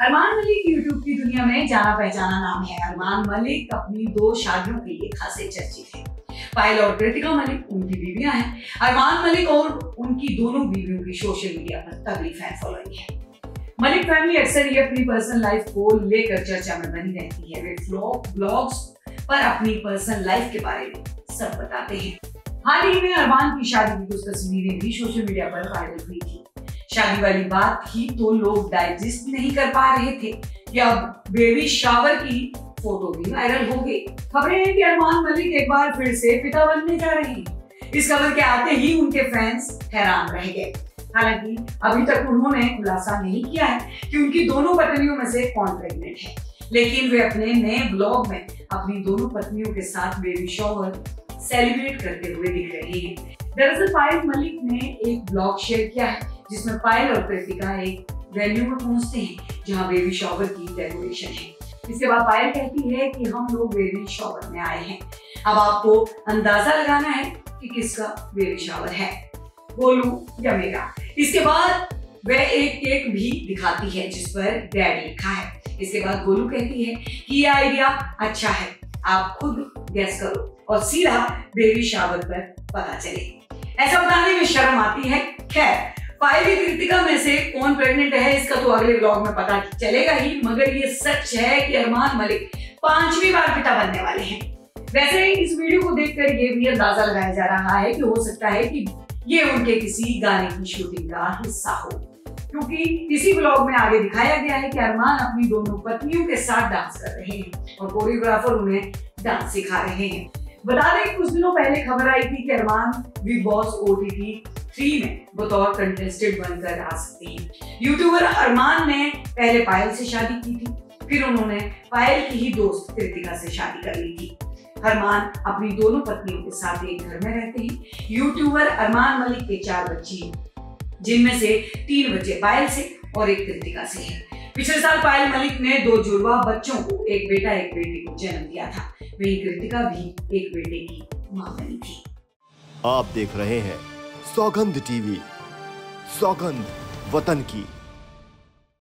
Armaan Malik YouTube की दुनिया में जाना पहचाना नाम है। अरमान मलिक अपनी दो शादियों के लिए खासे चर्चित है। पायल और कृतिका मलिक उनकी बीवियां हैं। अरमान मलिक और उनकी दोनों बीवियों की सोशल मीडिया पर तगड़ी फैन फॉलोइंग है। मलिक फैमिली अक्सर ये अपनी पर्सनल लाइफ को लेकर चर्चा में बनी रहती है। वे ब्लॉग्स पर अपनी पर्सनल लाइफ के बारे में सब बताते हैं। हाल ही में अरमान की शादी की कुछ तस्वीरें भी सोशल मीडिया पर वायरल हुई थी। शादी वाली बात ही तो लोग डाइजेस्ट नहीं कर पा रहे थे कि अब बेबी शावर की फोटो भी वायरल हो गई। खबरें हैं कि अरमान मलिक एक बार फिर से पिता बनने जा रहे हैं। इस खबर के आते ही उनके फैंस हैरान रह गए। हालांकि अभी तक उन्होंने खुलासा नहीं किया है कि उनकी दोनों पत्नियों में से कौन प्रेग्नेंट है, लेकिन वे अपने नए ब्लॉग में अपनी दोनों पत्नियों के साथ बेबी शॉवर सेलिब्रेट करते हुए दिख रहे हैं। दरअसल पायल मलिक ने एक ब्लॉग शेयर किया है जिसमें पायल और कृतिका एक वेन्यू में पहुंचते हैं जहां बेबी शॉवर की डेकोरेशन है। इसके बाद पायल कहती है कि हम लोग बेबी शॉवर में आए हैं, अब आपको अंदाजा लगाना है कि किसका बेबी शॉवर है, बोलूं या मेरा। इसके बाद वह एक केक भी दिखाती है जिस पर डैड लिखा है। इसके बाद गोलू कहती है कि ये आइडिया अच्छा है, आप खुद गैस करो और सीधा बेबी शावर पर पता चले। ऐसा बताने में शर्म आती है। खैर पायल की कृतिका में से कौन प्रेग्नेंट है इसका तो अगले ब्लॉग में पता चलेगा ही, मगर ये सच है कि अरमान मलिक 5वीं बार पिता बनने वाले हैं। वैसे इस वीडियो को देखकर ये भी अंदाजा लगाया जा रहा है कि हो सकता है कि ये उनके किसी गाने की शूटिंग का हिस्सा हो, क्योंकि इसी ब्लॉग में आगे दिखाया गया है कि अरमान अपनी दोनों पत्नियों के साथ डांस कर रहे हैं और कोरियोग्राफर उन्हें डांस सिखा रहे हैं। बता दें कुछ दिनों पहले खबर आई थी कि अरमान बिग बॉस OTT 3 में बतौर कंटेस्टेंट बनकर आ सकते हैं। यूट्यूबर अरमान ने पहले पायल से शादी की थी, फिर उन्होंने पायल की ही दोस्त कृतिका से शादी कर ली थी। अरमान अपनी दोनों पत्नियों के साथ एक घर में रहते हैं। यूट्यूबर अरमान मलिक के 4 बच्चे हैं, जिनमें से 3 बच्चे पायल से और 1 कृतिका से हैं। पिछले साल पायल मलिक ने 2 जुड़वा बच्चों को, एक बेटा एक बेटी को जन्म दिया था। वहीं कृतिका भी एक बेटे की मां बनी थी। आप देख रहे हैं सौगंध टीवी। सौगंध वतन की।